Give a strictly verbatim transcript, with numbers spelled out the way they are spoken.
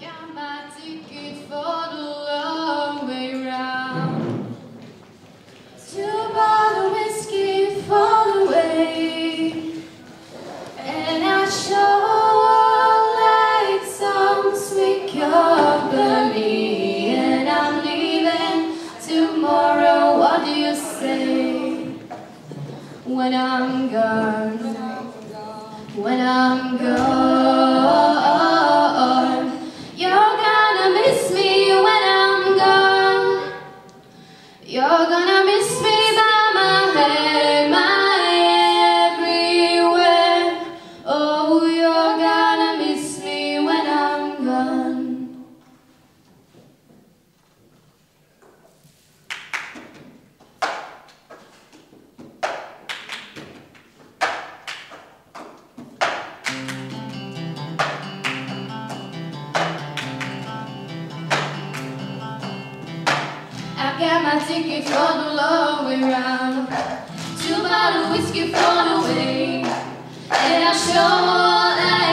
Got my ticket for the long way round. Two bottle whiskey fall away, and I sure like some sweet company. And I'm leaving tomorrow. What do you say when I'm gone? When I'm gone, you're gonna miss me when I'm gone. You're gonna miss me by my head, my everywhere. Oh, you're gonna miss me when I'm gone. I got my ticket for the long way round. Two bottle whiskey thrown away, and I sure